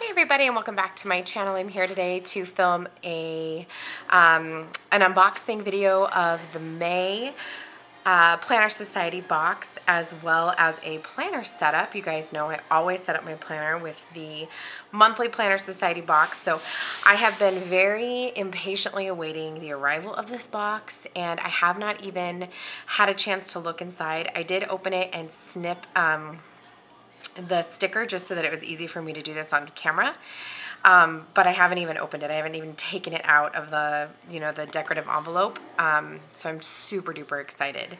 Hey everybody, and welcome back to my channel. I'm here today to film an unboxing video of the May Planner Society box, as well as a planner setup. You guys know I always set up my planner with the monthly Planner Society box, so I have been very impatiently awaiting the arrival of this box, and I have not even had a chance to look inside. I did open it and snip the sticker just so that it was easy for me to do this on camera, but I haven't even opened it. I haven't even taken it out of the, you know, the decorative envelope, so I'm super duper excited.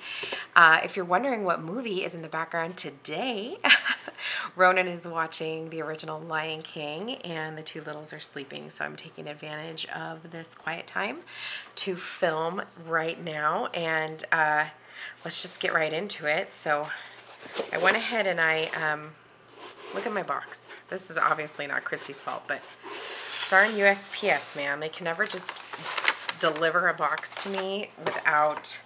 If you're wondering what movie is in the background today, Ronan is watching the original Lion King and the two littles are sleeping, so I'm taking advantage of this quiet time to film right now, and let's just get right into it. So I went ahead and I look at my box. This is obviously not Christy's fault, but darn USPS, man. They can never just deliver a box to me without,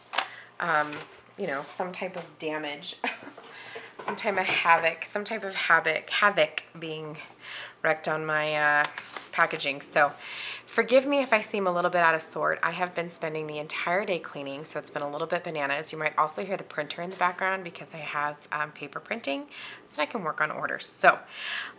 you know, some type of damage, some type of havoc, havoc being wrecked on my packaging. So forgive me if I seem a little bit out of sort. I have been spending the entire day cleaning, so it's been a little bit bananas. You might also hear the printer in the background because I have paper printing so I can work on orders. So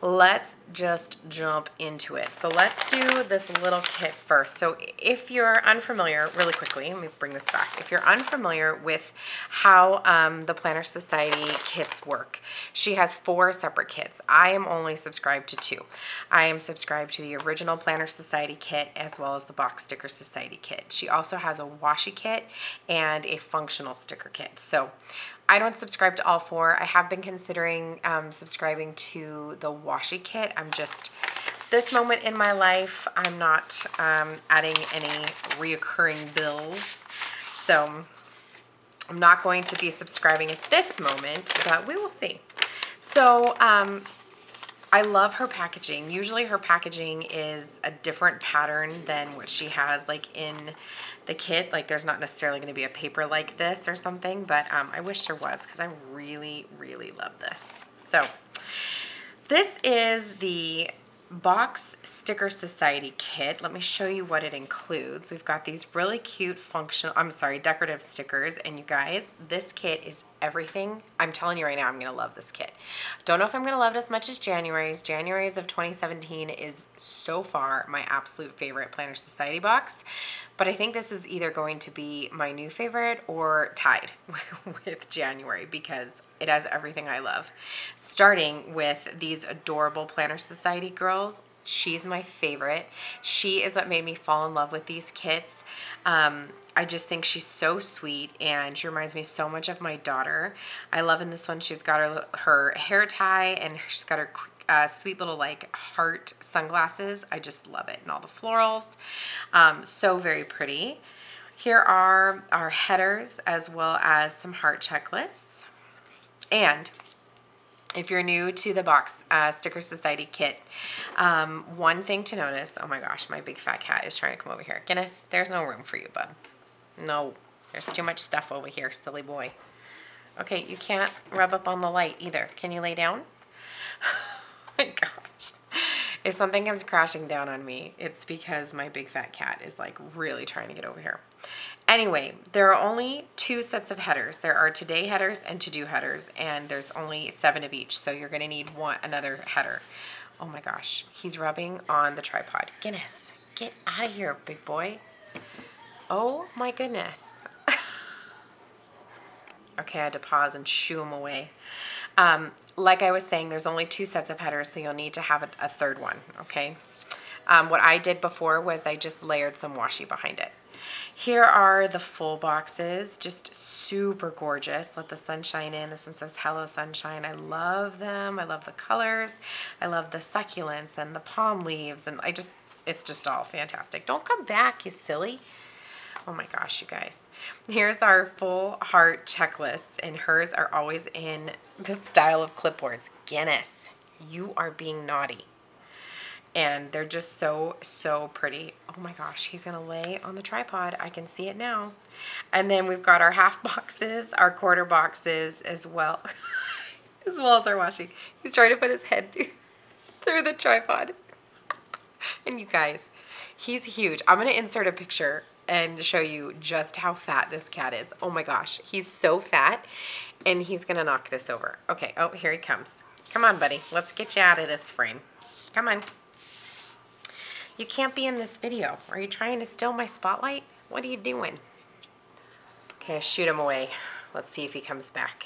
let's just jump into it. So let's do this little kit first. So if you're unfamiliar, really quickly, let me bring this back. If you're unfamiliar with how the Planner Society kits work, she has 4 separate kits. I am only subscribed to 2. I am subscribed to the original Planner Society kit as well as the Box Sticker Society kit. She also has a washi kit and a functional sticker kit. So I don't subscribe to all 4. I have been considering subscribing to the washi kit. I'm just, this moment in my life, I'm not adding any reoccurring bills, so I'm not going to be subscribing at this moment, but we will see. So I love her packaging. Usually her packaging is a different pattern than what she has like in the kit. Like there's not necessarily going to be a paper like this or something, but I wish there was because I really, really love this. So this is the Box Sticker Society kit. Let me show you what it includes. We've got these really cute decorative stickers, and you guys, this kit is everything. I'm telling you right now, I'm gonna love this kit. Don't know if I'm gonna love it as much as January's. January's of 2017 is so far my absolute favorite Planner Society box, but I think this is either going to be my new favorite or tied with January because it has everything I love. Starting with these adorable Planner Society girls. She's my favorite. She is what made me fall in love with these kits. I just think she's so sweet, and she reminds me so much of my daughter. I love in this one she's got her hair tie, and she's got her sweet little like heart sunglasses. I just love it, and all the florals. So very pretty. Here are our headers as well as some heart checklists. And if you're new to the Box Sticker Society kit, one thing to notice, oh my gosh, my big fat cat is trying to come over here. Guinness, there's no room for you, bub. No, there's too much stuff over here, silly boy. Okay, you can't rub up on the light either. Can you lay down? Oh my gosh. If something comes crashing down on me, it's because my big fat cat is like really trying to get over here. Anyway, there are only 2 sets of headers. There are today headers and to-do headers, and there's only 7 of each, so you're going to need another header. Oh my gosh, he's rubbing on the tripod. Guinness, get out of here, big boy. Oh my goodness. Okay, I had to pause and shoo him away. Like I was saying, there's only 2 sets of headers, so you'll need to have a third one, okay? What I did before was I just layered some washi behind it. Here are the full boxes, just super gorgeous. Let the sun shine in. This one says hello sunshine. I love them. I love the colors. I love the succulents and the palm leaves, and it's just all fantastic. Don't come back, you silly. Oh my gosh, you guys. Here's our full heart checklist, and hers are always in the style of clipboards. Guinness, you are being naughty. And they're just so, so pretty. Oh my gosh, he's gonna lay on the tripod. I can see it now. And then we've got our half boxes, our quarter boxes, as well as our washi. He's trying to put his head through through the tripod. And you guys, he's huge. I'm going to insert a picture and show you just how fat this cat is. Oh my gosh, he's so fat, and he's going to knock this over. Okay, oh, here he comes. Come on, buddy. Let's get you out of this frame. Come on. You can't be in this video. Are you trying to steal my spotlight? What are you doing? Okay, shoot him away. Let's see if he comes back.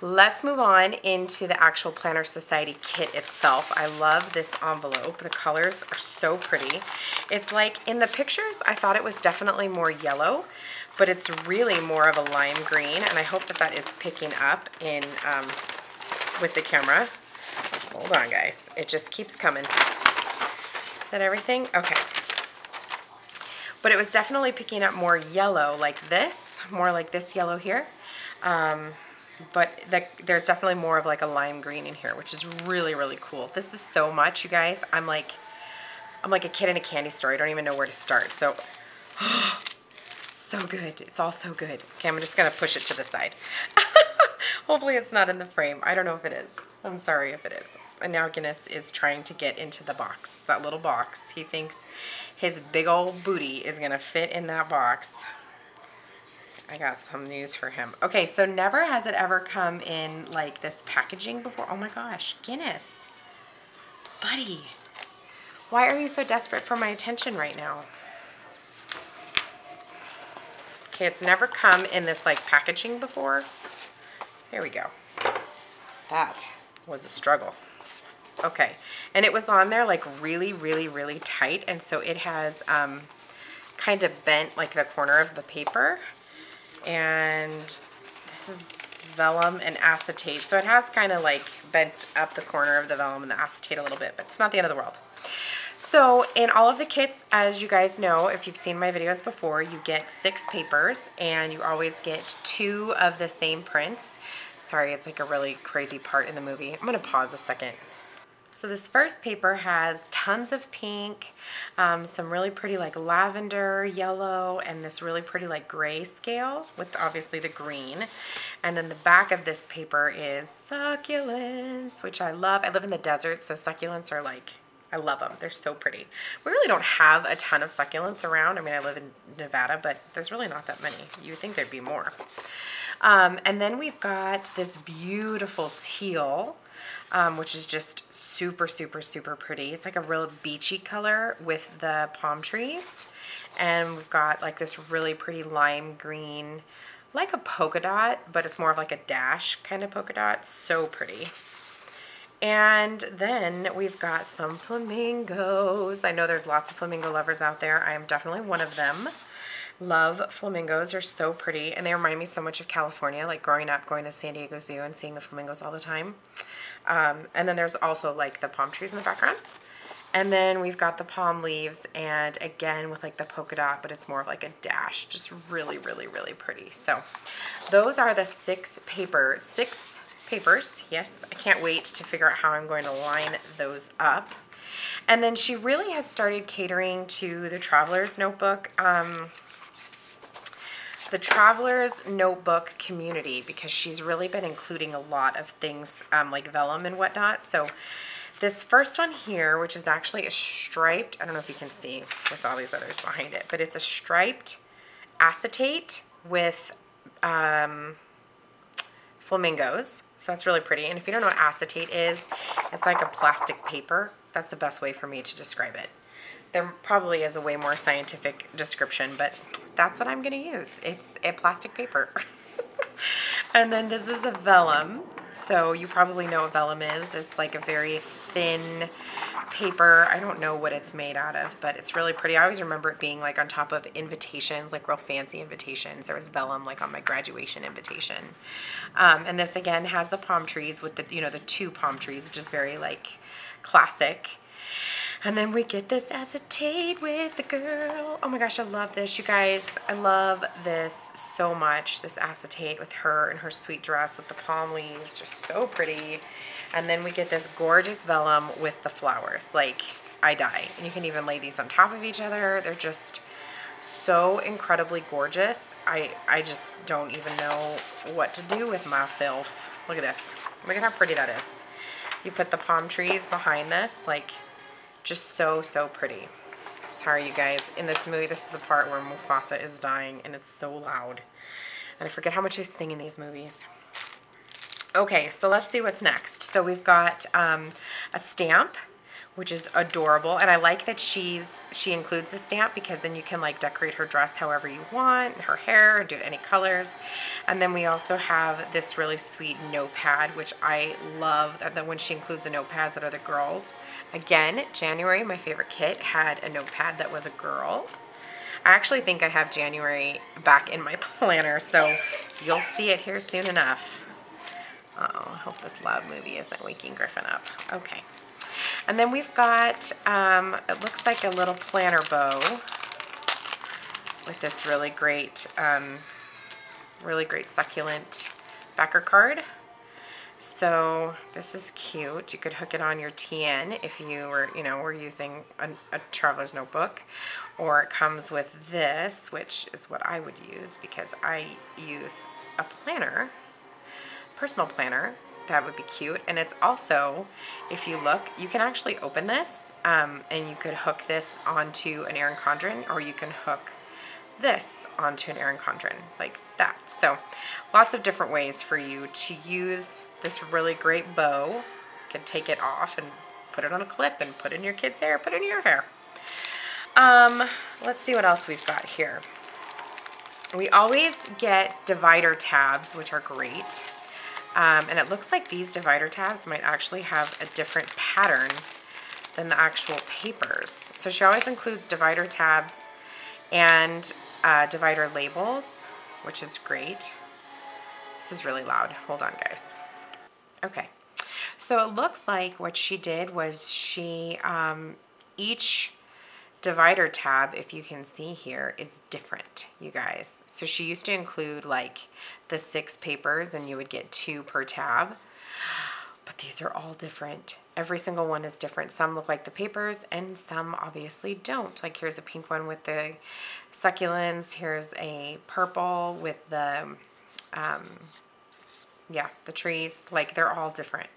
Let's move on into the actual Planner Society kit itself. I love this envelope. The colors are so pretty. It's like, in the pictures, I thought it was definitely more yellow, but it's really more of a lime green, and I hope that that is picking up in with the camera. Hold on, guys. It just keeps coming. Is that everything? Okay. But it was definitely picking up more yellow like this, more like this yellow here. But there's definitely more of like a lime green in here, which is really, really cool. This is so much, you guys. I'm like a kid in a candy store. I don't even know where to start. So, oh, so good. It's all so good. Okay, I'm just going to push it to the side. Hopefully it's not in the frame. I don't know if it is. I'm sorry if it is. And now Guinness is trying to get into the box, that little box. He thinks his big old booty is going to fit in that box. I got some news for him. Okay, so never has it ever come in like this packaging before. Oh my gosh, Guinness. Buddy, why are you so desperate for my attention right now? Okay, it's never come in this like packaging before. Here we go. That was a struggle. Okay, and it was on there like really, really, really tight, and so it has kind of bent like the corner of the paper. And this is vellum and acetate, so it has kind of like bent up the corner of the vellum and the acetate a little bit, but it's not the end of the world. So in all of the kits, as you guys know, if you've seen my videos before, you get 6 papers, and you always get 2 of the same prints. Sorry, it's like a really crazy part in the movie. I'm going to pause a second. So this first paper has tons of pink, some really pretty like lavender, yellow, and this really pretty like gray scale with obviously the green. And then the back of this paper is succulents, which I love. I live in the desert, so succulents are like, I love them. They're so pretty. We really don't have a ton of succulents around. I mean, I live in Nevada, but there's really not that many. You would think there'd be more. And then we've got this beautiful teal, which is just super, super, super pretty. It's like a real beachy color with the palm trees. And we've got like this really pretty lime green, like a polka dot, but it's more of like a dash kind of polka dot. So pretty. And then we've got some flamingos. I know there's lots of flamingo lovers out there. I am definitely one of them. Love flamingos. They're so pretty, and they remind me so much of California, like growing up, going to San Diego Zoo and seeing the flamingos all the time. And then there's also like the palm trees in the background. And then we've got the palm leaves, and again with like the polka dot, but it's more of like a dash. Just really, really, really pretty. So those are the 6 papers. 6 papers. Yes, I can't wait to figure out how I'm going to line those up. And then she really has started catering to the Traveler's Notebook. The Traveler's Notebook community, because she's really been including a lot of things like vellum and whatnot. So this first one here, which is actually a striped, I don't know if you can see with all these others behind it, but it's a striped acetate with flamingos. So that's really pretty. And if you don't know what acetate is, it's like a plastic paper. That's the best way for me to describe it. There probably is a way more scientific description, but that's what I'm going to use. It's a plastic paper. And then this is a vellum. So you probably know what vellum is. It's like a very thin paper. I don't know what it's made out of, but it's really pretty. I always remember it being like on top of invitations, like real fancy invitations. There was vellum like on my graduation invitation. And this again has the palm trees with the, you know, the 2 palm trees, which is very like classic. And then we get this acetate with the girl. Oh my gosh, I love this, you guys. I love this so much, this acetate with her and her sweet dress with the palm leaves, just so pretty. And then we get this gorgeous vellum with the flowers, like I die. And you can even lay these on top of each other. They're just so incredibly gorgeous. I just don't even know what to do with myself. Look at this, look at how pretty that is. You put the palm trees behind this, like, just so, so pretty. Sorry, you guys. In this movie, this is the part where Mufasa is dying, and it's so loud. And I forget how much I sing in these movies. Okay, so let's see what's next. So we've got a stamp, which is adorable. And I like that she includes the stamp, because then you can, like, decorate her dress however you want, her hair, or do it any colors. And then we also have this really sweet notepad, which I love that when she includes the notepads that are the girls. Again, January, my favorite kit, had a notepad that was a girl. I actually think I have January back in my planner, so you'll see it here soon enough. Uh-oh, I hope this loud movie isn't waking Griffin up. Okay. And then we've got, it looks like a little planner bow with this really great succulent backer card. So this is cute. You could hook it on your TN if you were, you know, we're using a traveler's notebook. Or it comes with this, which is what I would use, because I use a planner, personal planner. That would be cute. And it's also, if you look, you can actually open this and you could hook this onto an Erin Condren, or you can hook this onto an Erin Condren like that. So lots of different ways for you to use this really great bow. You can take it off and put it on a clip and put it in your kid's hair, put it in your hair. Let's see what else we've got here. We always get divider tabs, which are great. And it looks like these divider tabs might actually have a different pattern than the actual papers. So she always includes divider tabs and divider labels, which is great. This is really loud. Hold on, guys. Okay. So it looks like what she did was she, each divider tab, if you can see here, is different, you guys. So she used to include like the 6 papers and you would get 2 per tab, but these are all different. Every single one is different. Some look like the papers and some obviously don't. Like here's a pink one with the succulents. Here's a purple with the, yeah, the trees. Like they're all different.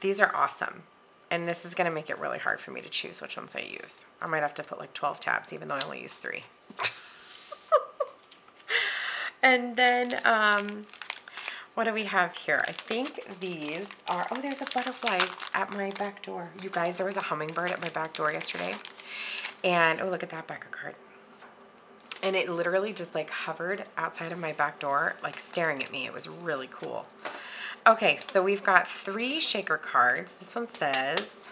These are awesome. And this is going to make it really hard for me to choose which ones I use. I might have to put like 12 tabs, even though I only use 3. And then, what do we have here? I think these are, oh, there's a butterfly at my back door. You guys, there was a hummingbird at my back door yesterday. And, oh, look at that backer card. And it literally just like hovered outside of my back door, like staring at me. It was really cool. Okay, so we've got 3 shaker cards. This one says,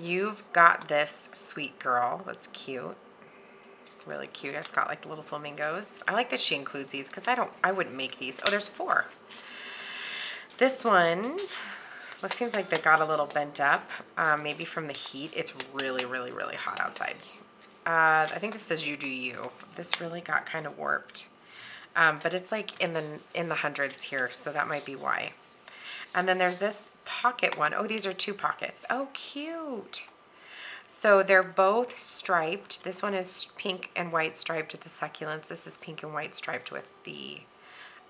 "You've got this, sweet girl." That's cute. Really cute. It's got like the little flamingos. I like that she includes these because I wouldn't make these. Oh, there's 4. This one, well, seems like they got a little bent up, maybe from the heat. It's really, really, really hot outside. I think this says "You do you." This really got kind of warped. But it's like in the hundreds here, so that might be why. And then there's this pocket one. Oh, these are 2 pockets. Oh, cute. So they're both striped. This one is pink and white striped with the succulents. This is pink and white striped with the,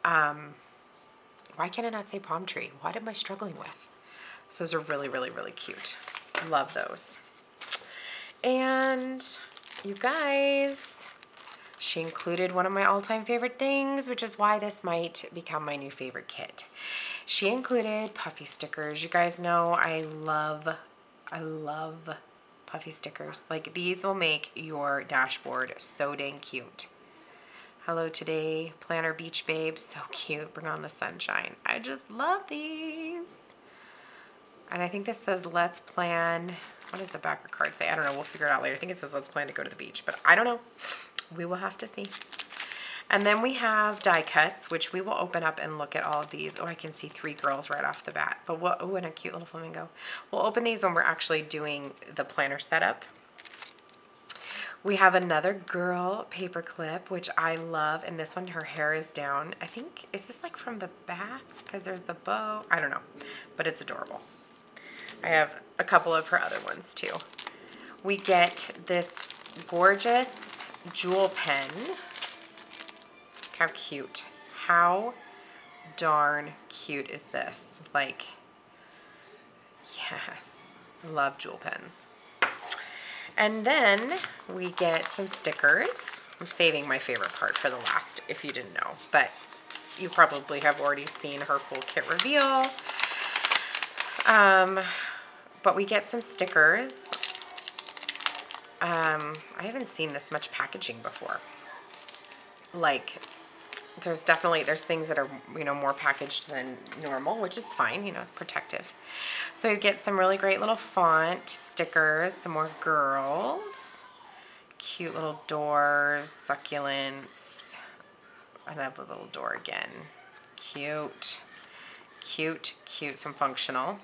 why can I not say palm tree? What am I struggling with? So those are really, really, really cute. Love those. And you guys, she included one of my all-time favorite things, which is why this might become my new favorite kit. She included puffy stickers. You guys know I love puffy stickers. Like these will make your dashboard so dang cute. Hello today, planner beach babe. So cute. Bring on the sunshine. I just love these. And I think this says, "Let's plan." What does the backer card say? I don't know. We'll figure it out later. I think it says, "Let's plan to go to the beach," but I don't know. We will have to see. And then we have die cuts, which we will open up and look at all of these. Oh, I can see 3 girls right off the bat. But we'll, oh, and a cute little flamingo. We'll open these when we're actually doing the planner setup. We have another girl paper clip, which I love. And this one, her hair is down. I think, is this like from the back? Because there's the bow. I don't know. But it's adorable. I have a couple of her other ones too. We get this gorgeous jewel pen. How cute. How darn cute is this? Like, Yes, love jewel pens. And then we get some stickers. I'm saving my favorite part for the last, if you didn't know, but you probably have already seen her full kit reveal. But we get some stickers. I haven't seen this much packaging before. Like, there's things that are, you know, more packaged than normal, which is fine, you know, it's protective. So you get some really great little font stickers, some more girls, cute little doors, succulents, another little door again. Cute, cute, cute, some functional,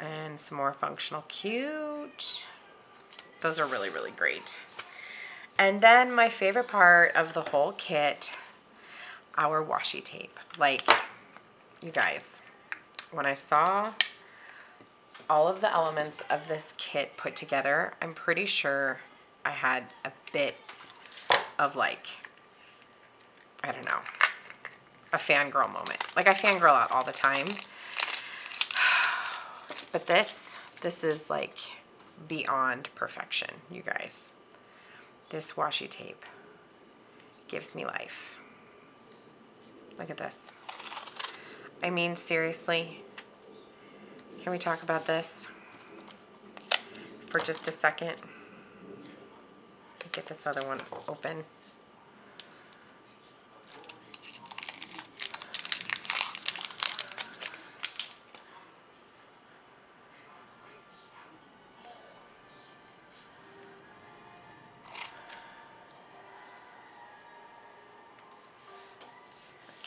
and some more functional cute. Those are really, really great. And then my favorite part of the whole kit, our washi tape. Like, you guys, when I saw all of the elements of this kit put together, I'm pretty sure I had a bit of, like, I don't know, a fangirl moment. Like, I fangirl out all the time. But this is, like, beyond perfection, you guys. This washi tape gives me life. Look at this. I mean, seriously, can we talk about this for just a second? Get this other one open.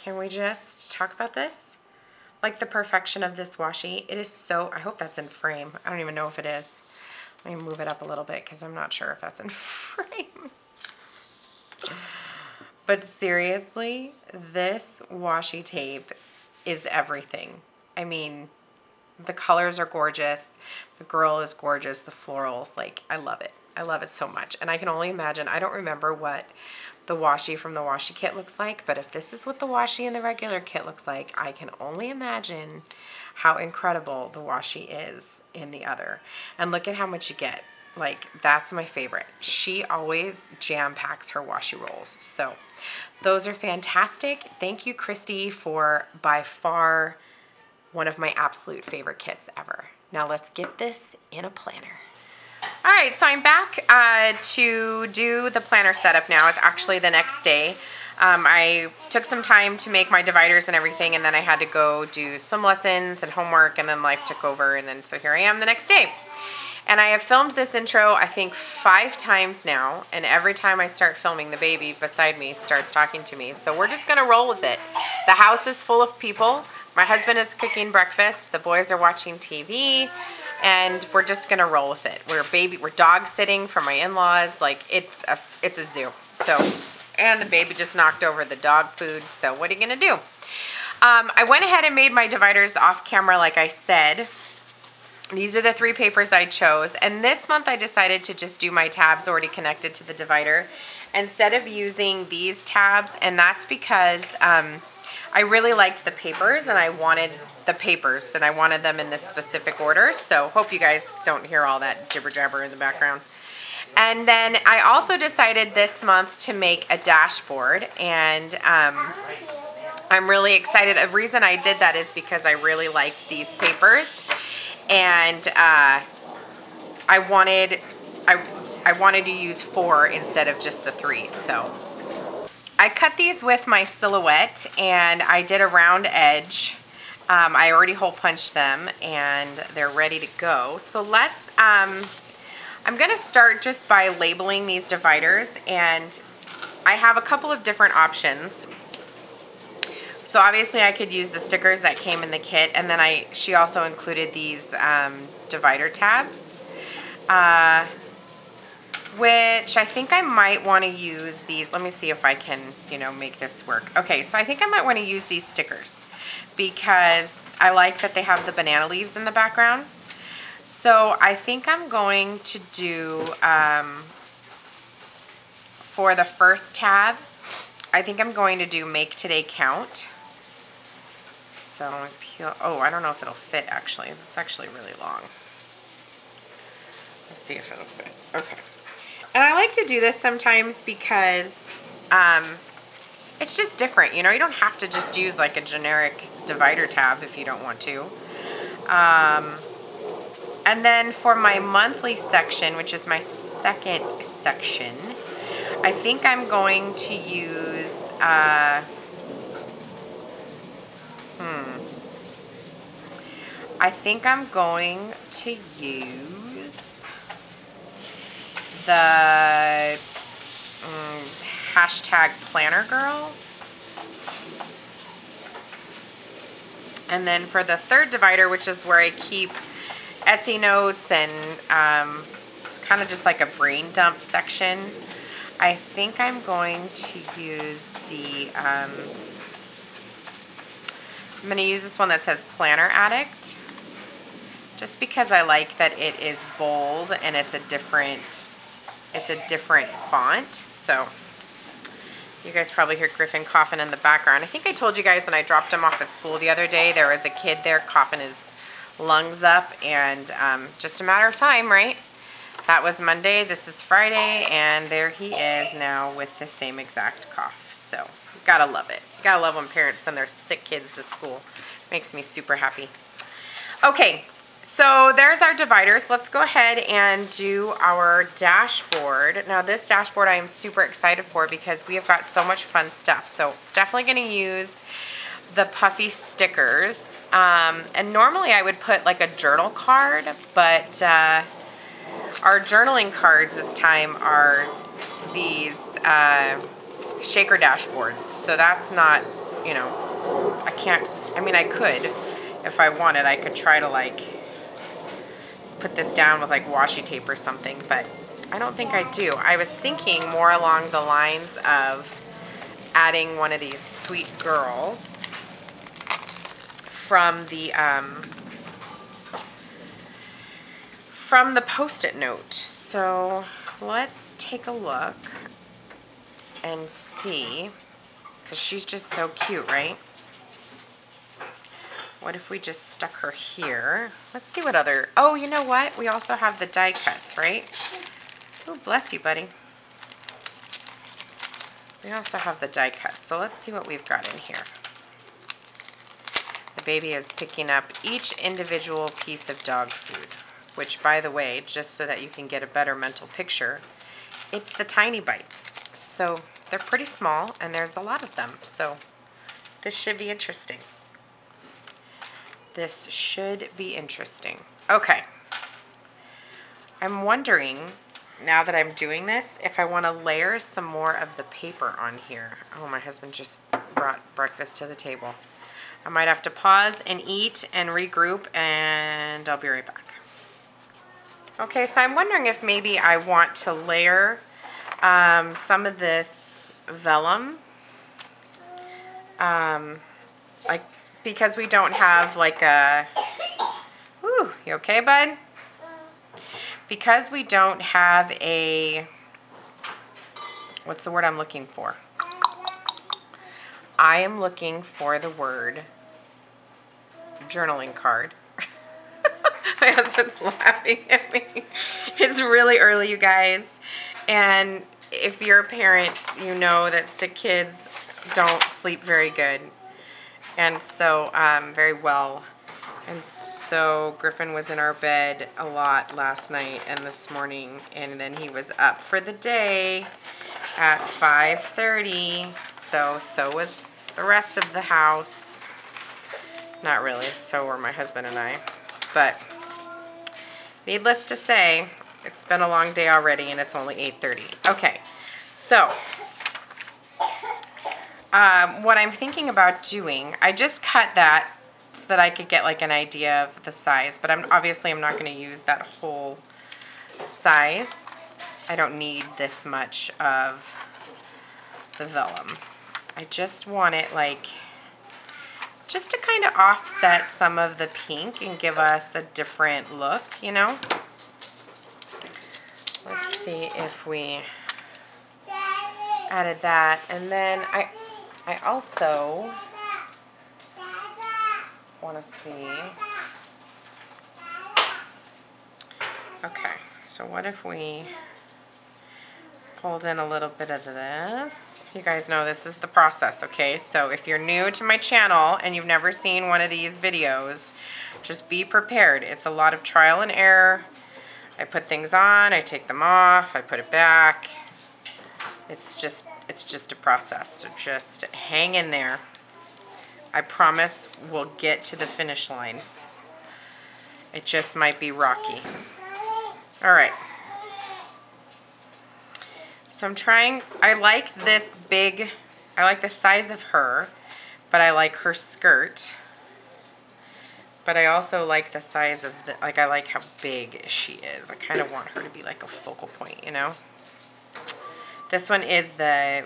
Can we just talk about this? Like, the perfection of this washi. It is so, I hope that's in frame. I don't even know if it is. Let me move it up a little bit because I'm not sure if that's in frame. But seriously, this washi tape is everything. I mean, the colors are gorgeous. The girl is gorgeous. The florals, like, I love it. I love it so much. And I can only imagine, I don't remember what the washi from the washi kit looks like, but if this is what the washi in the regular kit looks like, I can only imagine how incredible the washi is in the other. And look at how much you get. Like, that's my favorite. She always jam packs her washi rolls. So those are fantastic. Thank you, Christy, for by far one of my absolute favorite kits ever. Now let's get this in a planner. All right, so I'm back to do the planner setup now. It's actually the next day. I took some time to make my dividers and everything, and then I had to go do some lessons and homework, and then life took over, and then so here I am the next day. And I have filmed this intro, I think, 5 times now, and every time I start filming, the baby beside me starts talking to me. So we're just gonna roll with it. The house is full of people. My husband is cooking breakfast. The boys are watching TV. And we're just gonna roll with it. We're dog sitting for my in-laws. Like, it's a zoo. So, and the baby just knocked over the dog food. So what are you gonna do? I went ahead and made my dividers off camera, like I said. These are the 3 papers I chose. And this month I decided to just do my tabs already connected to the divider instead of using these tabs. And that's because I really liked the papers, and I wanted the papers, and I wanted them in this specific order. So hope you guys don't hear all that jibber jabber in the background. And then I also decided this month to make a dashboard, and I'm really excited. The reason I did that is because I really liked these papers, and I wanted to use 4 instead of just the 3. So I cut these with my Silhouette, and I did a round edge. I already hole punched them, and they're ready to go. So let's, I'm gonna start just by labeling these dividers, and I have a couple of different options. So obviously I could use the stickers that came in the kit, and then she also included these divider tabs. Which I think I might want to use these. Let me see if I can, you know, make this work. Okay, so I think I might want to use these stickers because I like that they have the banana leaves in the background. So I think I'm going to do, for the first tab, I think I'm going to do Make Today Count. So we peel, oh, I don't know if it'll fit actually. It's actually really long. Let's see if it'll fit. Okay. And I like to do this sometimes because it's just different, you know. You don't have to just use like a generic divider tab if you don't want to. And then for my monthly section, which is my second section, I think I'm going to use, I think I'm going to use the hashtag planner girl. And then for the third divider, which is where I keep Etsy notes and it's kind of just like a brain dump section, I think I'm going to use the, I'm going to use this one that says Planner Addict, just because I like that it is bold and it's a different font. So you guys probably hear Griffin coughing in the background. I think I told you guys when I dropped him off at school the other day, there was a kid there coughing his lungs up, and just a matter of time, right? That was Monday, this is Friday, and there he is now with the same exact cough. So gotta love it. Gotta love when parents send their sick kids to school. Makes me super happy. Okay, so there's our dividers. Let's go ahead and do our dashboard. Now this dashboard I am super excited for because we have got so much fun stuff. So definitely gonna use the puffy stickers. And normally I would put like a journal card, but our journaling cards this time are these shaker dashboards. So that's not, you know, I can't, I mean, I could, if I wanted, I could try to like put this down with like washi tape or something, but I don't think I do. I was thinking more along the lines of adding one of these sweet girls from the post-it note. So let's take a look and see, because she's just so cute, right? What if we just stuck her here? Let's see what other, oh, you know what? We also have the die cuts, right? Oh, bless you, buddy. We also have the die cuts. So let's see what we've got in here. The baby is picking up each individual piece of dog food, which, by the way, just so that you can get a better mental picture, it's the tiny bites. So they're pretty small, and there's a lot of them. So this should be interesting. This should be interesting. Okay. I'm wondering, now that I'm doing this, if I want to layer some more of the paper on here. Oh, my husband just brought breakfast to the table. I might have to pause and eat and regroup, and I'll be right back. Okay, so I'm wondering if maybe I want to layer some of this vellum, like, because we don't have like a, ooh, you okay, bud? Because we don't have a, what's the word I'm looking for? I am looking for the word journaling card. My husband's laughing at me. It's really early, you guys. And if you're a parent, you know that sick kids don't sleep very good. And so, very well. And so Griffin was in our bed a lot last night and this morning. And then he was up for the day at 5:30. So was the rest of the house. Not really, so were my husband and I. But needless to say, it's been a long day already and it's only 8:30. Okay, so what I'm thinking about doing, I just cut that so that I could get like an idea of the size, but I'm not going to use that whole size. I don't need this much of the vellum. I just want it like, just to kind of offset some of the pink and give us a different look, you know? Let's see if we added that. And then I also want to see. Okay, so what if we pulled in a little bit of this? You guys know this is the process, okay? So if you're new to my channel and you've never seen one of these videos, just be prepared. It's a lot of trial and error. I put things on, I take them off, I put it back. It's just a process, so just hang in there. I promise we'll get to the finish line. It just might be rocky. All right. So I'm trying, I like this big, I like the size of her, but I like her skirt. But I also like the size of the, like I like how big she is. I kind of want her to be like a focal point, you know? This one is the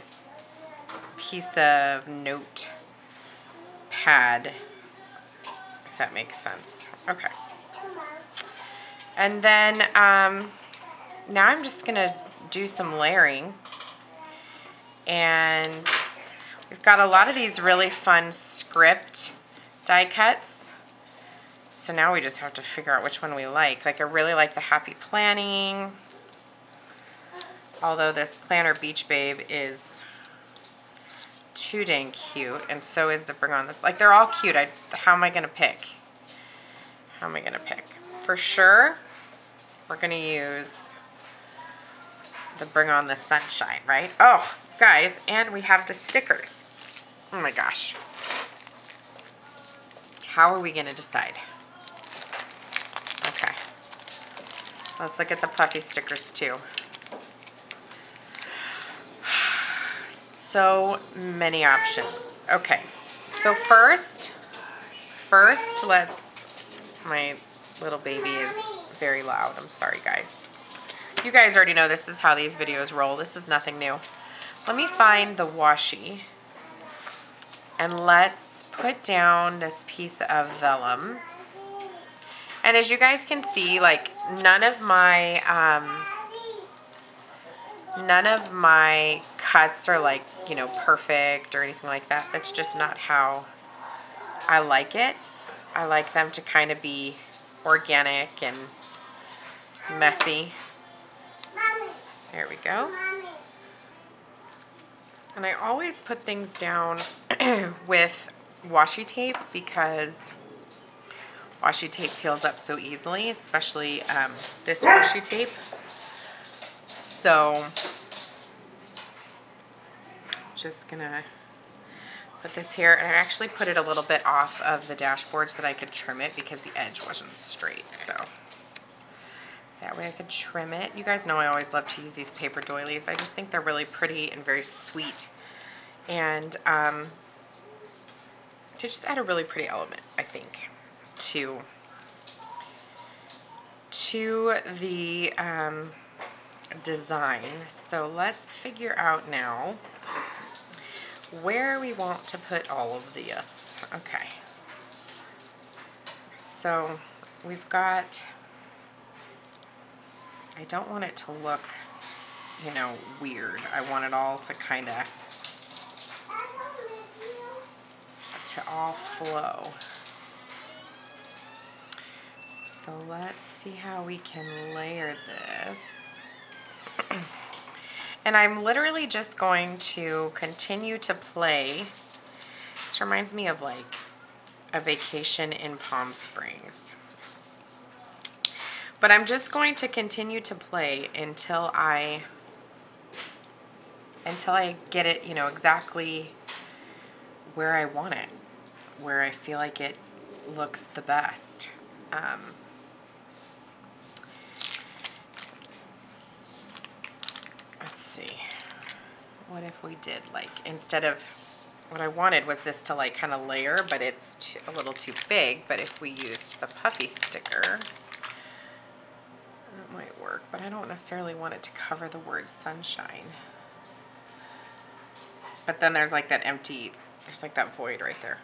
piece of note pad, if that makes sense. Okay. And then now I'm just going to do some layering. And we've got a lot of these really fun script die cuts. So now we just have to figure out which one we like. Like I really like the Happy Planning. Although this Planner Beach Babe is too dang cute. And so is the Bring On This. Like they're all cute. How am I going to pick? How am I going to pick? For sure, we're going to use the Bring On the Sunshine, right? Oh, guys, and we have the stickers. Oh my gosh. How are we going to decide? Okay. Let's look at the puffy stickers too. So many options. Okay. So first let's, my little baby is very loud. I'm sorry, guys. You guys already know this is how these videos roll. This is nothing new. Let me find the washi. And let's put down this piece of vellum. And as you guys can see, like, none of my cuts are, like, you know, perfect or anything like that. That's just not how I like it. I like them to kind of be organic and messy. There we go. And I always put things down with washi tape because washi tape peels up so easily, especially this washi tape. So just gonna put this here, and I actually put it a little bit off of the dashboard so that I could trim it because the edge wasn't straight, so that way I could trim it. You guys know I always love to use these paper doilies. I just think they're really pretty and very sweet, and they just add a really pretty element, I think, to the design. So let's figure out now where we want to put all of this. Okay. So we've got, I don't want it to look, you know, weird. I want it all to kind of, to all flow. So let's see how we can layer this. And I'm literally just going to continue to play. This reminds me of like a vacation in Palm Springs. But I'm just going to continue to play until I get it, you know, exactly where I want it, where I feel like it looks the best. What if we did, like, instead of, what I wanted was this to like kind of layer, but it's a little too big. But if we used the puffy sticker, that might work, but I don't necessarily want it to cover the word sunshine. But then there's like that empty, there's like that void right there.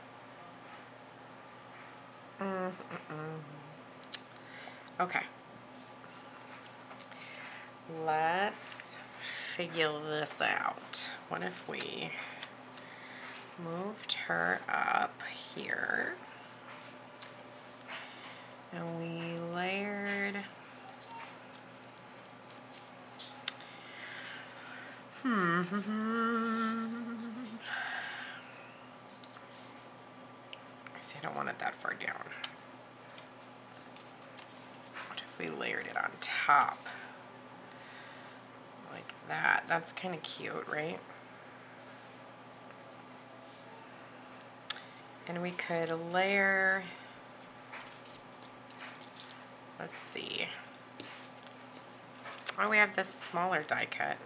Okay. Let's figure this out. What if we moved her up here? and we layered. I see I don't want it that far down. What if we layered it on top? Like that. That's kind of cute, right? And we could layer, let's see. Oh, we have this smaller die cut.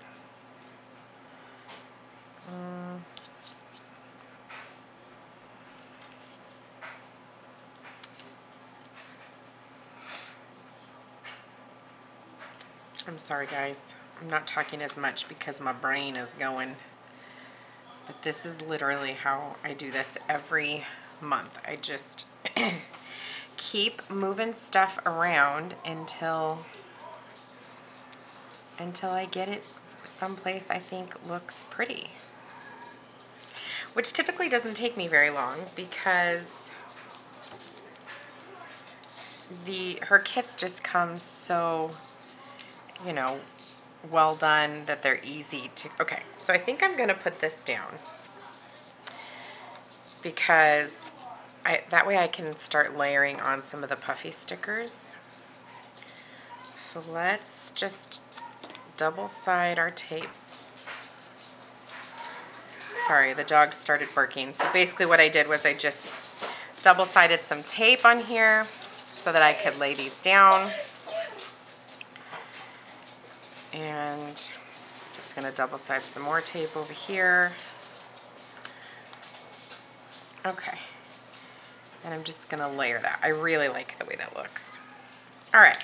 I'm sorry guys, I'm not talking as much because my brain is going. But this is literally how I do this every month. I just keep moving stuff around until I get it someplace I think looks pretty. Which typically doesn't take me very long because her kits just come so, you know, well done that they're easy to. Okay, so I think I'm gonna put this down because that way I can start layering on some of the puffy stickers. So let's just double side our tape. Sorry, the dog started barking. So basically what I did was I just double sided some tape on here so that I could lay these down. And just going to double side some more tape over here. Okay. And I'm just going to layer that. I really like the way that looks. All right.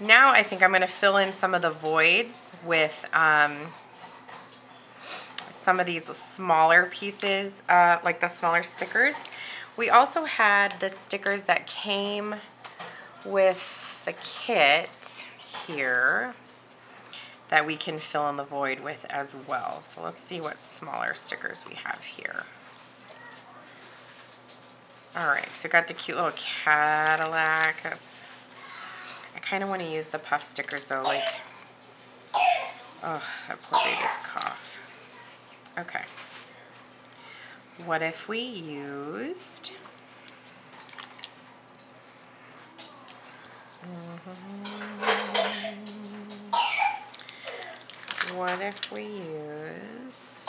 Now I think I'm going to fill in some of the voids with some of these smaller pieces, like the smaller stickers. We also had the stickers that came with the kit here that we can fill in the void with as well. So let's see what smaller stickers we have here. All right, so we got the cute little Cadillac. That's, I kind of want to use the puff stickers though, like, oh, that poor baby's cough. Okay, what if we used What if we use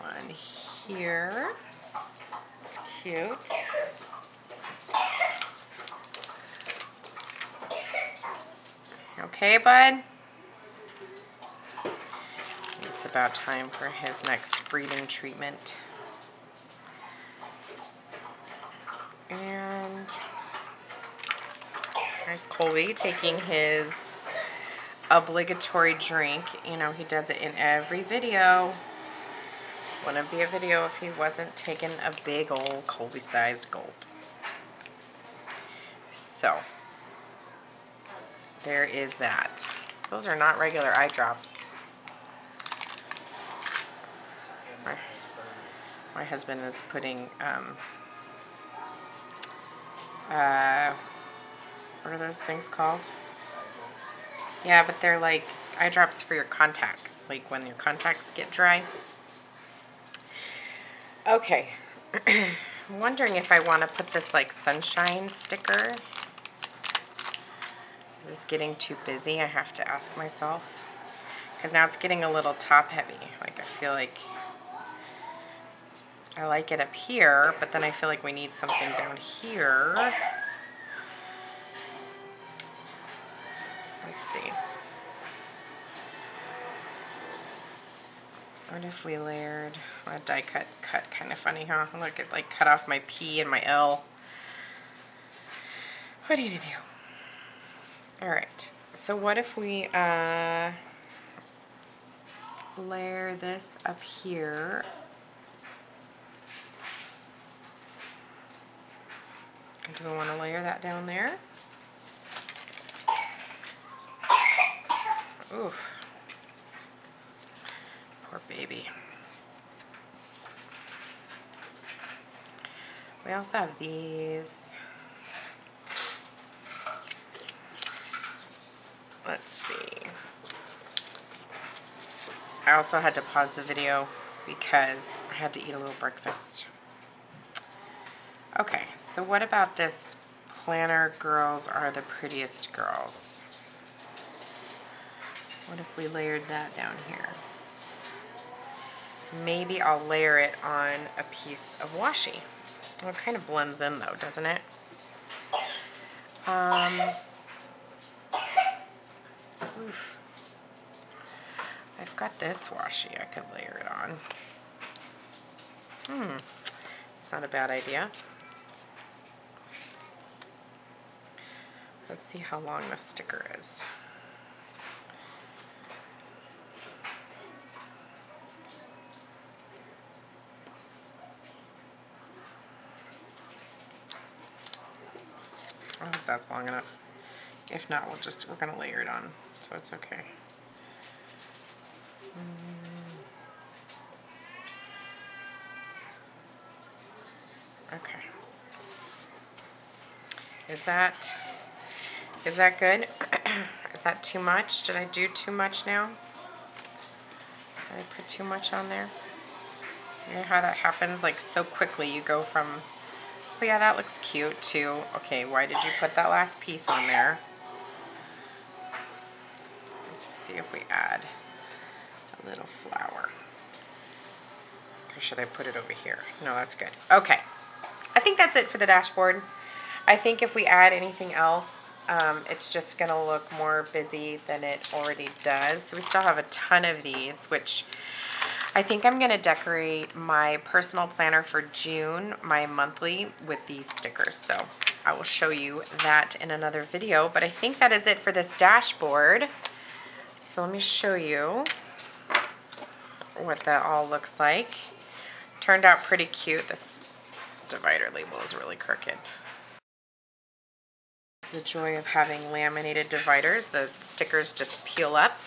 one here? It's cute. Okay, bud. It's about time for his next breathing treatment. And there's Colby taking his obligatory drink. You know, he does it in every video. Wouldn't be a video if he wasn't taking a big old Colby-sized gulp. So, there is that. Those are not regular eye drops. My husband is putting, what are those things called? Yeah, but they're like eye drops for your contacts, like when your contacts get dry. Okay, I'm wondering if I want to put this like sunshine sticker. Is this getting too busy? I have to ask myself. Because now it's getting a little top heavy. Like I feel like I like it up here, but then I feel like we need something down here. Let's see. What if we layered a die cut kind of funny, huh? Look, it like cut off my P and my L. What do you do? All right. So what if we layer this up here? Do we want to layer that down there? Oof. Poor baby. We also have these. Let's see. I also had to pause the video because I had to eat a little breakfast. Okay, so what about this planner girls are the prettiest girls? What if we layered that down here? Maybe I'll layer it on a piece of washi. Well, it kind of blends in though, doesn't it? Oof. I've got this washi I could layer it on. It's not a bad idea. Let's see how long this sticker is. I hope that's long enough. If not, we're gonna layer it on, so it's okay. Okay. Is that good? Is that too much? Did I do too much now? Did I put too much on there? You know how that happens? Like so quickly you go from, oh yeah, that looks cute, to, okay, why did you put that last piece on there? Let's see if we add a little flower. Or should I put it over here? No, that's good. Okay. I think that's it for the dashboard. I think if we add anything else, it's just going to look more busy than it already does. We still have a ton of these, which I think I'm going to decorate my personal planner for June, my monthly, with these stickers. So I will show you that in another video. But I think that is it for this dashboard. So let me show you what that all looks like. Turned out pretty cute. This divider label is really crooked. The joy of having laminated dividers, the stickers just peel up.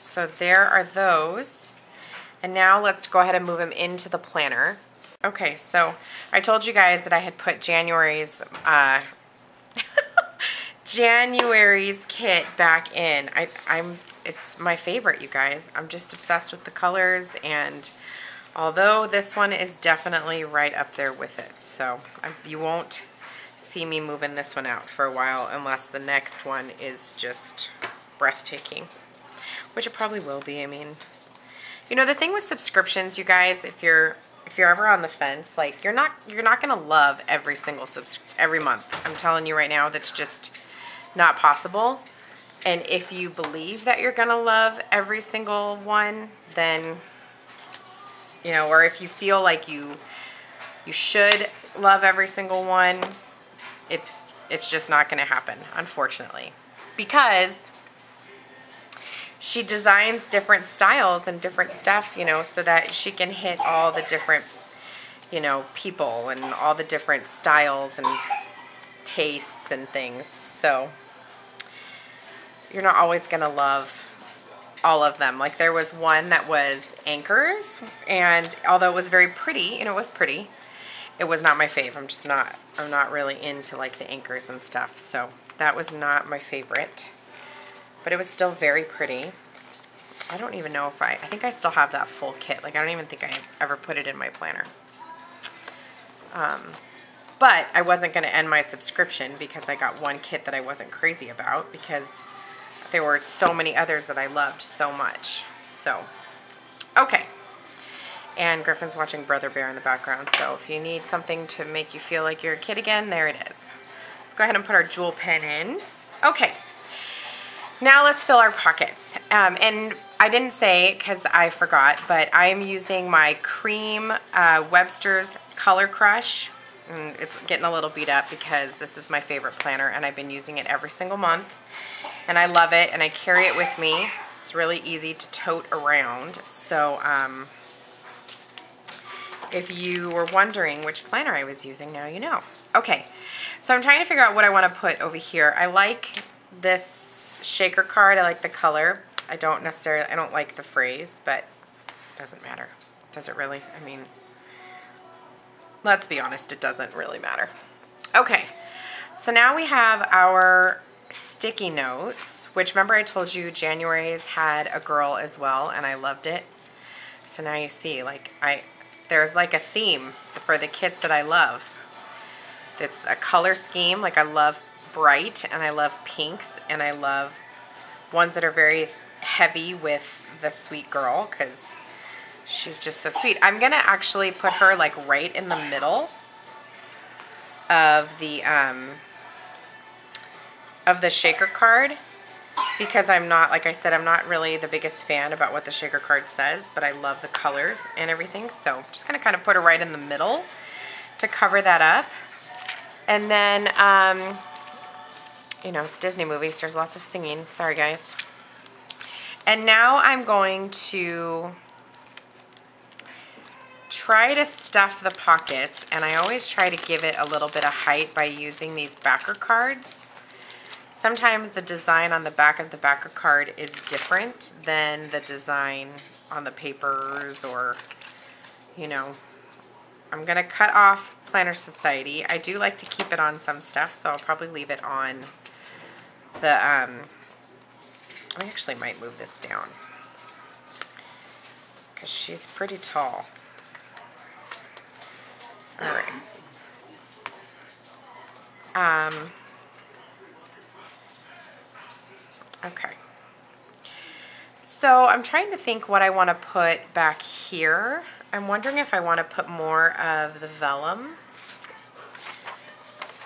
So there are those, and now let's go ahead and move them into the planner. Okay, so I told you guys that I had put January's kit back in. It's my favorite, you guys. I'm just obsessed with the colors, and although this one is definitely right up there with it, so you won't see me moving this one out for a while unless the next one is just breathtaking, which it probably will be. I mean, you know, the thing with subscriptions, you guys, if you're ever on the fence, like you're not gonna love every single every month. I'm telling you right now, that's just not possible. And if you believe that you're gonna love every single one, then, you know, or if you feel like you should love every single one, it's just not going to happen, unfortunately, because she designs different styles and different stuff, you know, so that she can hit all the different, you know, people and all the different styles and tastes and things. So you're not always going to love all of them. Like there was one that was anchors, and although it was very pretty, and it was pretty, it was not my fave. I'm not really into like the anchors and stuff. So that was not my favorite, but it was still very pretty. I don't even know if I think I still have that full kit. Like I don't even think I ever put it in my planner. But I wasn't going to end my subscription because I got one kit that I wasn't crazy about, because there were so many others that I loved so much. So, okay. And Griffin's watching Brother Bear in the background, so if you need something to make you feel like you're a kid again, there it is. Let's go ahead and put our jewel pen in. Okay, now let's fill our pockets. And I didn't say, because I forgot, but I'm using my cream Webster's Color Crush. And it's getting a little beat up because this is my favorite planner, and I've been using it every single month. And I love it, and I carry it with me. It's really easy to tote around, so... if you were wondering which planner I was using, now you know. Okay, so I'm trying to figure out what I want to put over here. I like this shaker card. I like the color. I don't like the phrase, but it doesn't matter. Does it really? I mean, let's be honest, it doesn't really matter. Okay, so now we have our sticky notes, which remember I told you January's had a girl as well, and I loved it. So now you see, like, there's like a theme for the kits that I love. It's a color scheme, like I love bright, and I love pinks, and I love ones that are very heavy with the sweet girl, because she's just so sweet. I'm gonna actually put her like right in the middle of the shaker card, because I'm not, like I said, I'm not really the biggest fan about what the shaker card says, but I love the colors and everything, so I'm just gonna kind of put her right in the middle to cover that up. And then you know, it's Disney movies, there's lots of singing, sorry guys. And now I'm going to try to stuff the pockets, and I always try to give it a little bit of height by using these backer cards. Sometimes the design on the back of the backer card is different than the design on the papers, or, you know, I'm gonna cut off Planner Society. I do like to keep it on some stuff, so I'll probably leave it on the, I actually might move this down because she's pretty tall. All right. Okay. So I'm trying to think what I want to put back here. I'm wondering if I want to put more of the vellum,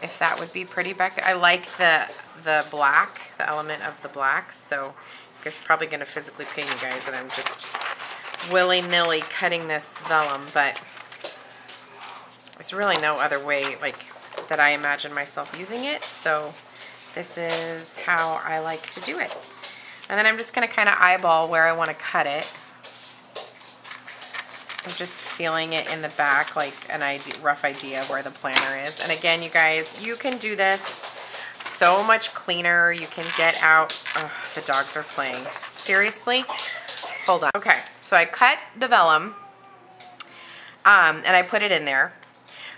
if that would be pretty back there. I like the black, the element of the black, so it's probably going to physically pain you guys, and I'm just willy-nilly cutting this vellum, but there's really no other way, like, that I imagine myself using it, so this is how I like to do it. And then I'm just going to kind of eyeball where I want to cut it. I'm just feeling it in the back, like an idea, rough idea where the planner is. And again, you guys, you can do this so much cleaner. You can get out. Ugh, the dogs are playing. Seriously? Hold on. Okay, so I cut the vellum and I put it in there.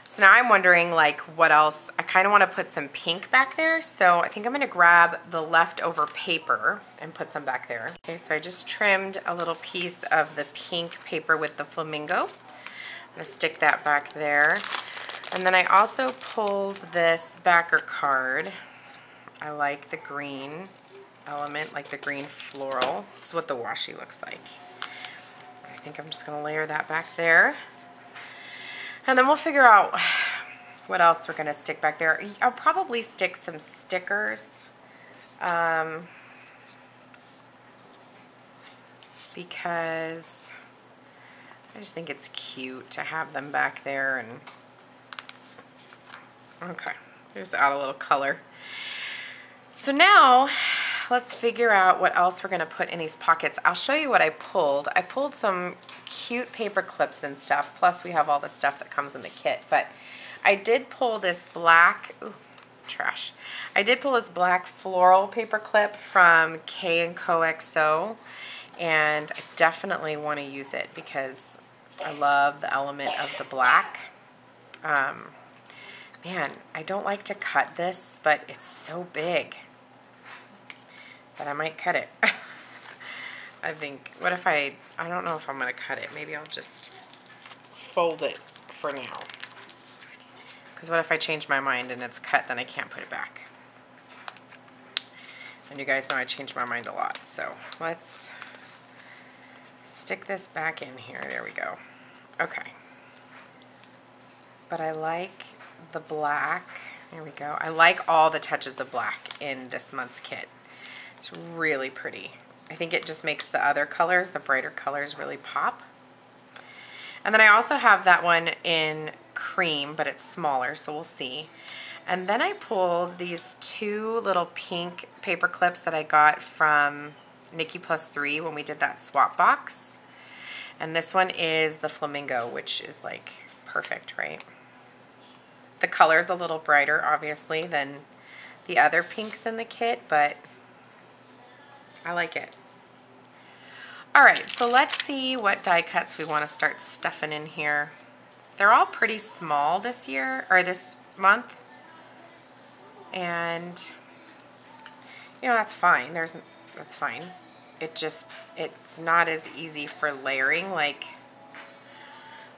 So now I'm wondering, like, what else? I kind of want to put some pink back there. So I think I'm going to grab the leftover paper and put some back there. Okay, so I just trimmed a little piece of the pink paper with the flamingo. I'm going to stick that back there. And then I also pulled this backer card. I like the green element, like the green floral. This is what the washi looks like. I think I'm just going to layer that back there. And then we'll figure out what else we're going to stick back there. I'll probably stick some stickers because I just think it's cute to have them back there. And okay, there's to add a little color. So now let's figure out what else we're going to put in these pockets. I'll show you what I pulled. I pulled some cute paper clips and stuff, plus we have all the stuff that comes in the kit, but I did pull this black, ooh, trash. I did pull this black floral paper clip from K&COXO, and I definitely want to use it because I love the element of the black. Man, I don't like to cut this, but it's so big that I might cut it. I think, what if I don't know if I'm going to cut it. Maybe I'll just fold it for now. Because what if I change my mind and it's cut, then I can't put it back. And you guys know I change my mind a lot. So let's stick this back in here. There we go. Okay. But I like the black. There we go. I like all the touches of black in this month's kit. It's really pretty. I think it just makes the other colors, the brighter colors, really pop. And then I also have that one in cream, but it's smaller, so we'll see. And then I pulled these two little pink paper clips that I got from Nikki Plus 3 when we did that swap box. And this one is the flamingo, which is like perfect, right? The color's a little brighter, obviously, than the other pinks in the kit, but I like it. All right, so let's see what die cuts we want to start stuffing in here. They're all pretty small this year, or this month. And, you know, that's fine. That's fine. It just, it's not as easy for layering. Like,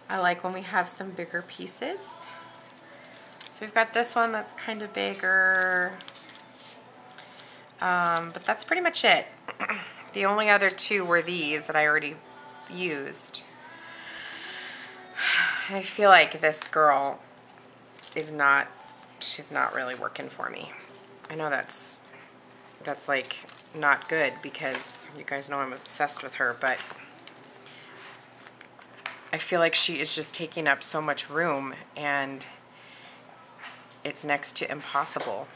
I like when we have some bigger pieces. So we've got this one that's kind of bigger. But that's pretty much it. The only other two were these that I already used. I feel like this girl is not, she's not really working for me. I know that's like not good because you guys know I'm obsessed with her, but I feel like she is just taking up so much room and it's next to impossible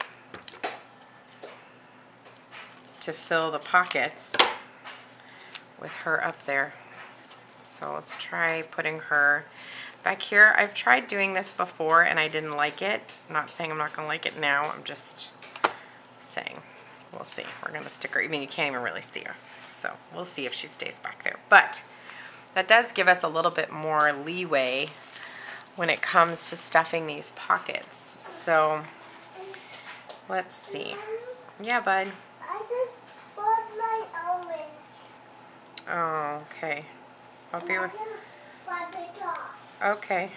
to fill the pockets with her up there. So let's try putting her back here. I've tried doing this before and I didn't like it. I'm not saying I'm not gonna like it now. I'm just saying we'll see. We're gonna stick her. I mean, you can't even really see her. So we'll see if she stays back there. But that does give us a little bit more leeway when it comes to stuffing these pockets. So let's see. Yeah, bud. I just bought my orange. Oh, okay. I'll be right off. Okay.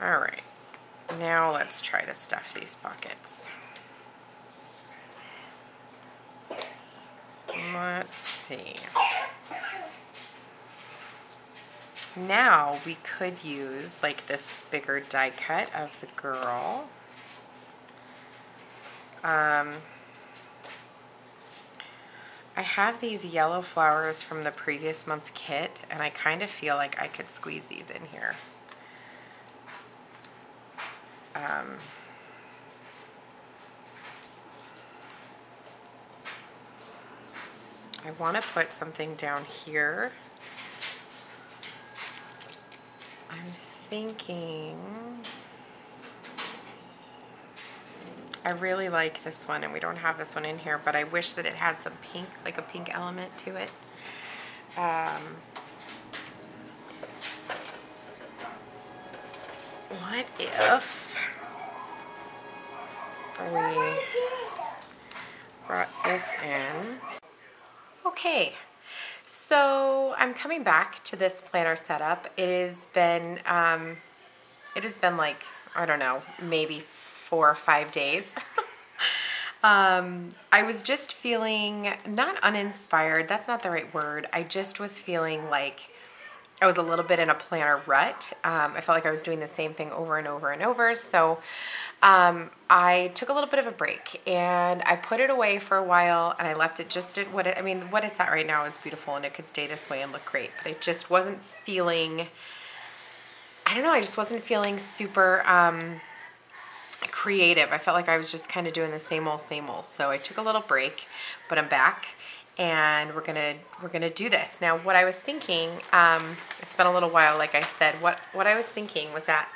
All right. Now let's try to stuff these pockets. Let's see. Now we could use like this bigger die cut of the girl. I have these yellow flowers from the previous month's kit, and I kind of feel like I could squeeze these in here. I want to put something down here. I'm thinking, I really like this one, and we don't have this one in here, but I wish that it had some pink, like a pink element to it. What if we brought this in? Okay, so I'm coming back to this planner setup. It has been like, I don't know, maybe 4 or 5 days. I was just feeling not uninspired, that's not the right word. I just was feeling like I was a little bit in a planner rut. I felt like I was doing the same thing over and over and over. So I took a little bit of a break and I put it away for a while and I left it just at what it, I mean, what it's at right now is beautiful and it could stay this way and look great, but I just wasn't feeling, I don't know, I just wasn't feeling super, creative. I felt like I was just kind of doing the same old, same old. So I took a little break, but I'm back and we're gonna do this. Now what I was thinking, it's been a little while, like I said, what I was thinking was that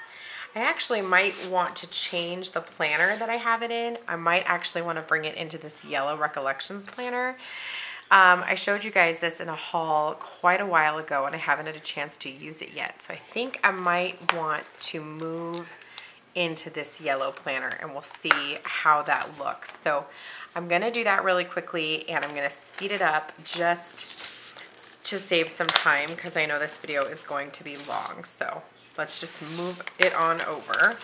I actually might want to change the planner that I have it in. I might actually want to bring it into this yellow Recollections planner. I showed you guys this in a haul quite a while ago and I haven't had a chance to use it yet. So I think I might want to move into this yellow planner and we'll see how that looks. So I'm gonna do that really quickly and I'm gonna speed it up just to save some time because I know this video is going to be long. So let's just move it on over.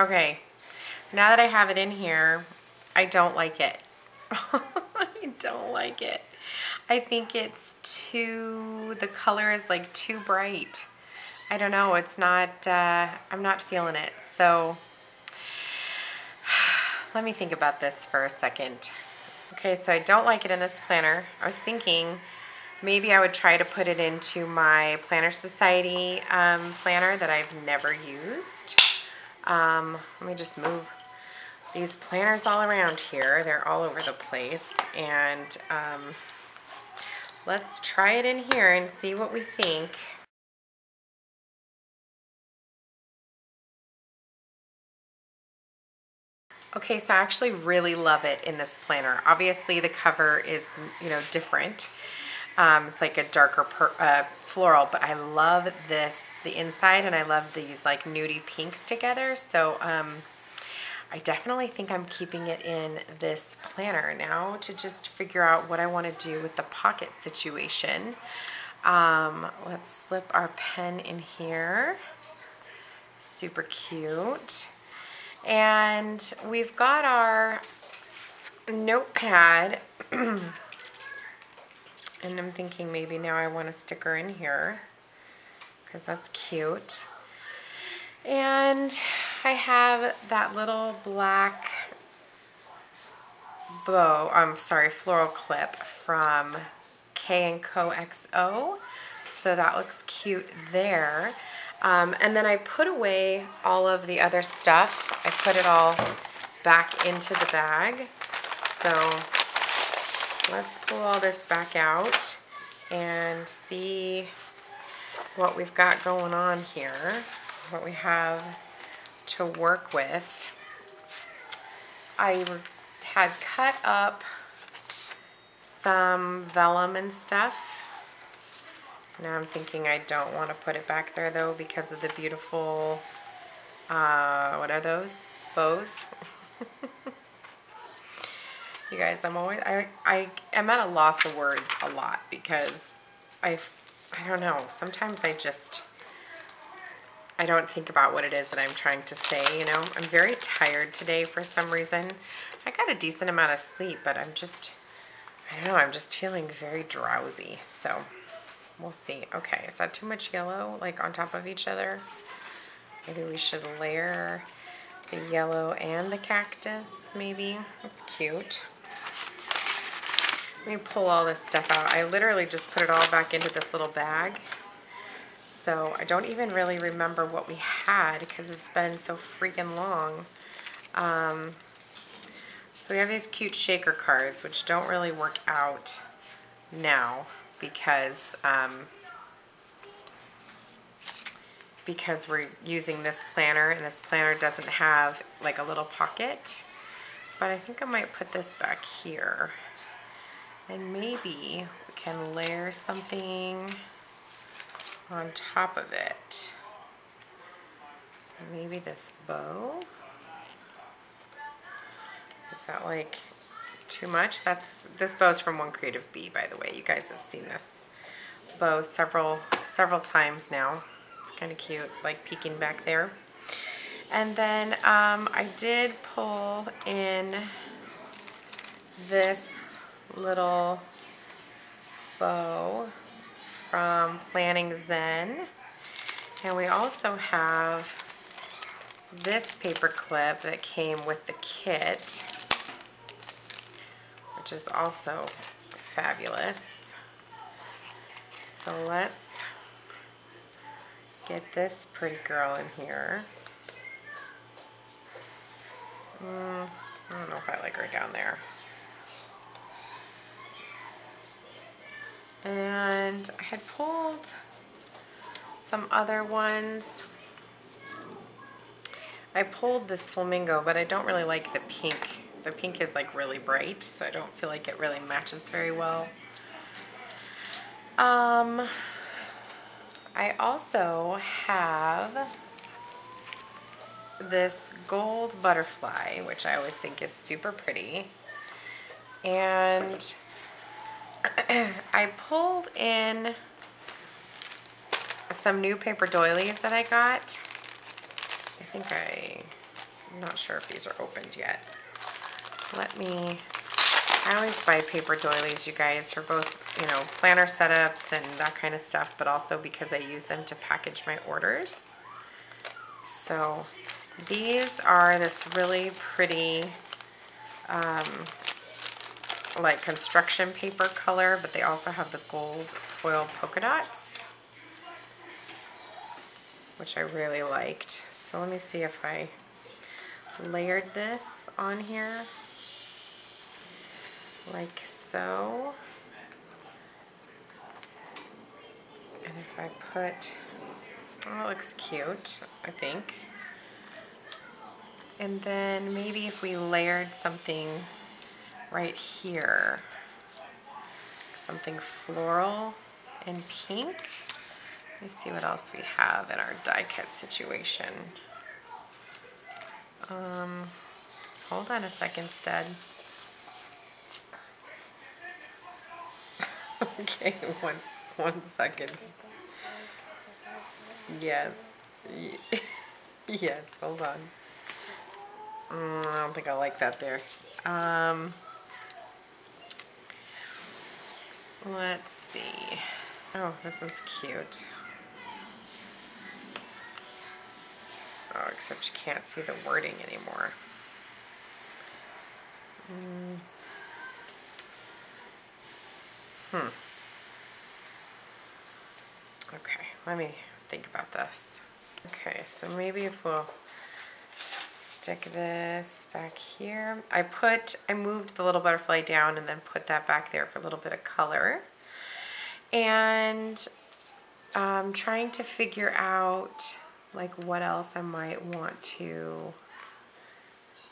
Okay, now that I have it in here, I don't like it. I don't like it. I think it's too, the color is like too bright. I don't know, it's not, I'm not feeling it. So let me think about this for a second. Okay, so I don't like it in this planner. I was thinking maybe I would try to put it into my Planner Society planner that I've never used. Let me just move these planners all around here. They're all over the place. And let's try it in here and see what we think. Okay, so I actually really love it in this planner. Obviously the cover is, you know, different. It's like a darker floral, but I love this, the inside, and I love these like nudie pinks together. So I definitely think I'm keeping it in this planner now to just figure out what I want to do with the pocket situation. Let's slip our pen in here. Super cute. And we've got our notepad. And I'm thinking maybe now I want a sticker in here because that's cute. And I have that little black bow, I'm sorry, floral clip from K&COXO. So that looks cute there. And then I put away all of the other stuff. I put it all back into the bag. So let's pull all this back out and see what we've got going on here, what we have to work with. I had cut up some vellum and stuff. Now I'm thinking I don't want to put it back there though because of the beautiful, what are those? Bows? You guys, I'm always, I am at a loss of words a lot because I don't know, sometimes I don't think about what it is that I'm trying to say, you know. I'm very tired today for some reason. I got a decent amount of sleep, but I'm just, I don't know, I'm just feeling very drowsy, so. We'll see. Okay, is that too much yellow, like on top of each other? Maybe we should layer the yellow and the cactus, maybe. That's cute. Let me pull all this stuff out. I literally just put it all back into this little bag. So I don't even really remember what we had because it's been so freaking long. So we have these cute shaker cards, which don't really work out now. Because we're using this planner, and this planner doesn't have like a little pocket. But I think I might put this back here. And maybe we can layer something on top of it. Maybe this bow. Is that like too much? This bow's from One Creative Bee, by the way. You guys have seen this bow several times now. It's kind of cute, like peeking back there. And then I did pull in this little bow from Planning Zen, and we also have this paper clip that came with the kit, which is also fabulous. So let's get this pretty girl in here. I don't know if I like her down there. And I had pulled some other ones. I pulled this flamingo, but I don't really like the pink. The pink is like really bright, so I don't feel like it really matches very well. I also have this gold butterfly, which I always think is super pretty. And I pulled in some new paper doilies that I got. I'm not sure if these are opened yet. I always buy paper doilies, you guys, for both, you know, planner setups and that kind of stuff, but also because I use them to package my orders. So these are this really pretty, like construction paper color, but they also have the gold foil polka dots, which I really liked. So let me see if I layered this on here. Like so. And if I put, oh, it looks cute, I think. And then maybe if we layered something right here, something floral and pink. Let's see what else we have in our die cut situation. Hold on a second, Stead. Okay, one second. Yes. Yes, hold on. I don't think I like that there. Let's see. Oh, this one's cute. Oh, except you can't see the wording anymore. Okay, let me think about this. Okay, so maybe if we'll stick this back here. I moved the little butterfly down and then put that back there for a little bit of color. And I'm trying to figure out like what else I might want to.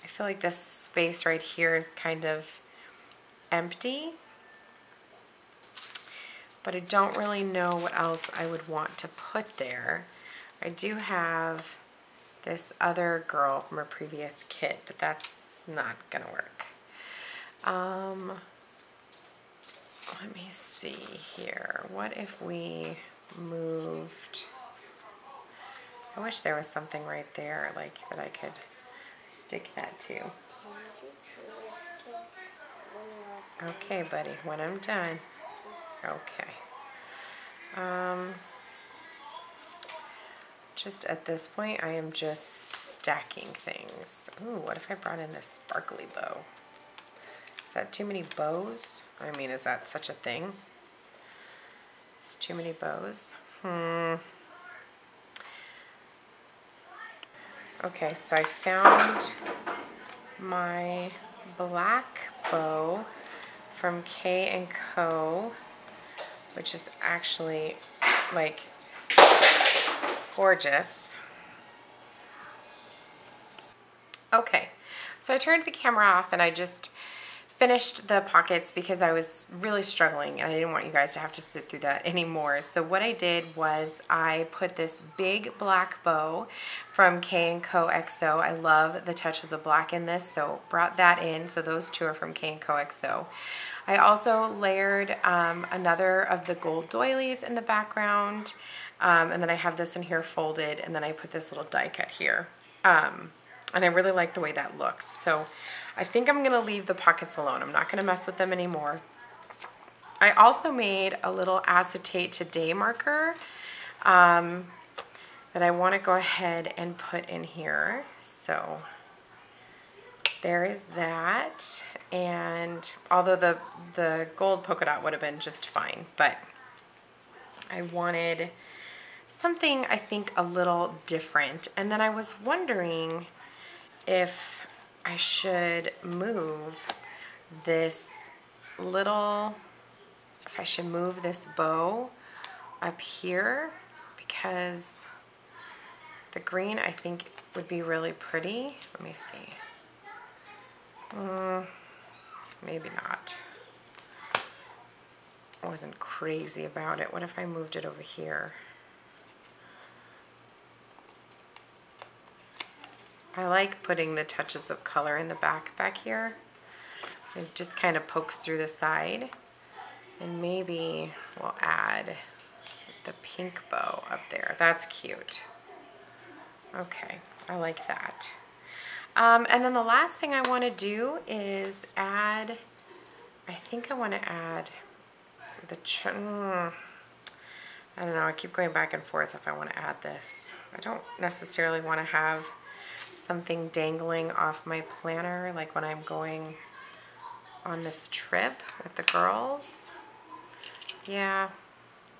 I feel like this space right here is kind of empty, but I don't really know what else I would want to put there. I do have this other girl from a previous kit, but that's not gonna work. Let me see here. What if we moved? I wish there was something right there like that I could stick that to. Okay, buddy, when I'm done. Okay. Just at this point, I am just stacking things. Ooh, what if I brought in this sparkly bow? Is that too many bows? I mean, is that such a thing? It's too many bows. Okay, so I found my black bow from K&Co, which is actually like gorgeous. Okay, so I turned the camera off and I just finished the pockets because I was really struggling and I didn't want you guys to have to sit through that anymore. So what I did was I put this big black bow from K&COXO. I love the touches of black in this, so brought that in. So those two are from K&COXO. I also layered another of the gold doilies in the background. And then I have this one here folded, and then I put this little die cut here. And I really like the way that looks. So I think I'm gonna leave the pockets alone. I'm not gonna mess with them anymore. I also made a little acetate today marker that I wanna go ahead and put in here. So there is that. And although the gold polka dot would have been just fine, but I wanted something I think a little different. And then I was wondering if I should move this bow up here, because the green I think would be really pretty. Let me see. Maybe not. I wasn't crazy about it. What if I moved it over here? I like putting the touches of color in the back here. It just kind of pokes through the side. And maybe we'll add the pink bow up there. That's cute. Okay, I like that. And then the last thing I want to do is add, I think I want to add the, I don't know, I keep going back and forth if I want to add this. I don't necessarily want to have something dangling off my planner, like when I'm going on this trip with the girls. Yeah,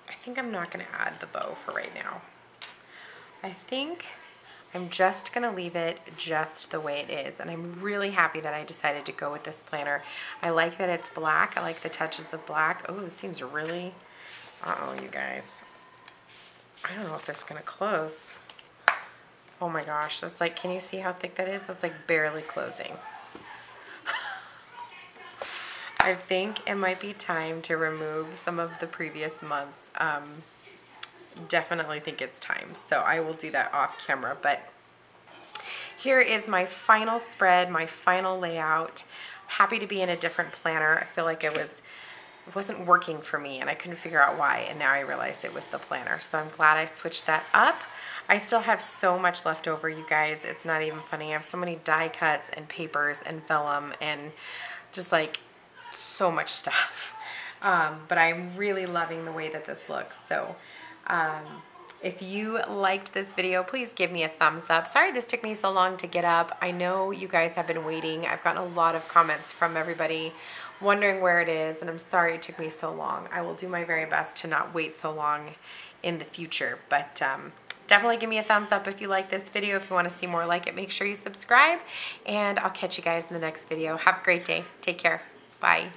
I think I'm not going to add the bow for right now. I think I'm just going to leave it just the way it is, and I'm really happy that I decided to go with this planner. I like that it's black. I like the touches of black. Oh, this seems really, you guys. I don't know if this is going to close. Oh my gosh, that's like, can you see how thick that is? That's like barely closing. I think it might be time to remove some of the previous months. Definitely think it's time, so I will do that off camera. But here is my final spread, my final layout. I'm happy to be in a different planner. I feel like it wasn't working for me, and I couldn't figure out why, and now I realize it was the planner. So I'm glad I switched that up. I still have so much left over, you guys. It's not even funny. I have so many die cuts and papers and vellum and just like so much stuff. But I'm really loving the way that this looks. So if you liked this video, please give me a thumbs up. Sorry this took me so long to get up. I know you guys have been waiting. I've gotten a lot of comments from everybody wondering where it is, and I'm sorry it took me so long. I will do my very best to not wait so long in the future, but definitely give me a thumbs up if you like this video. If you want to see more like it, make sure you subscribe, and I'll catch you guys in the next video. Have a great day. Take care. Bye.